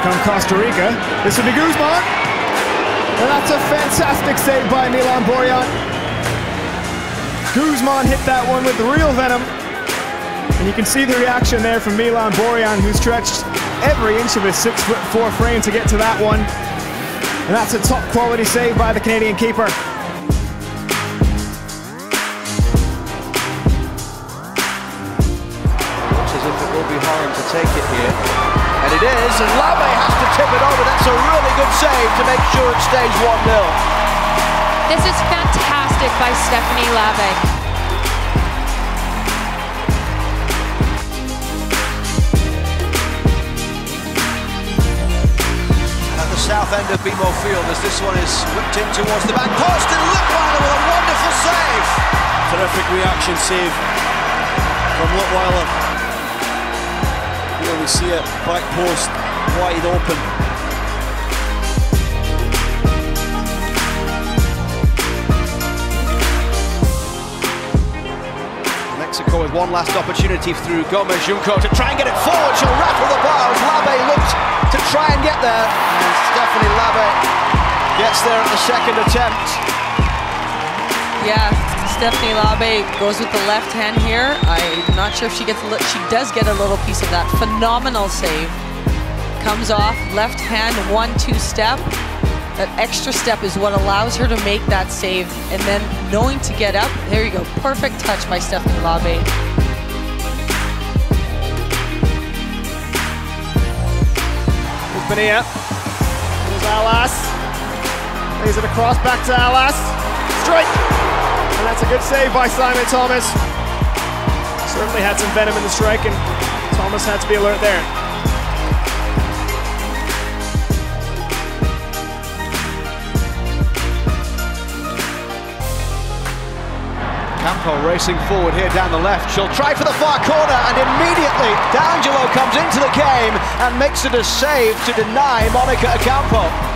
attack on Costa Rica. This would be Guzman. And that's a fantastic save by Milan Borjan. Guzman hit that one with the real venom. And you can see the reaction there from Milan Borjan, who stretched every inch of his 6'4" frame to get to that one. And that's a top quality save by the Canadian keeper. Looks as if it will be Horan to take it here. And it is, and Labbé has to tip it over. That's a really good save to make sure it stays 1-0. This is fantastic by Stephanie Labbé. South end of BMO Field as this one is whipped in towards the back. Austin Lutweiler with a wonderful save. Terrific reaction save from Lutweiler. Here we see it, back post, wide open. Mexico with one last opportunity through Gomez Junko to try and get it forward. She'll rattle the bars. Labbé looked to try and get there, and Stephanie Labbé gets there at the second attempt. Yeah, Stephanie Labbé goes with the left hand here. I'm not sure if she gets a little, she does get a little piece of that. Phenomenal save. Comes off, left hand, 1-2 step. That extra step is what allows her to make that save, and then knowing to get up. There you go, perfect touch by Stephanie Labbé. Bonilla, here's Alas, plays it across, back to Alas, strike! And that's a good save by Simon Thomas. Certainly had some venom in the strike, and Thomas had to be alert there. Campo racing forward here down the left. She'll try for the far corner, and immediately D'Angelo comes into the game and makes it a save to deny Monica Campo.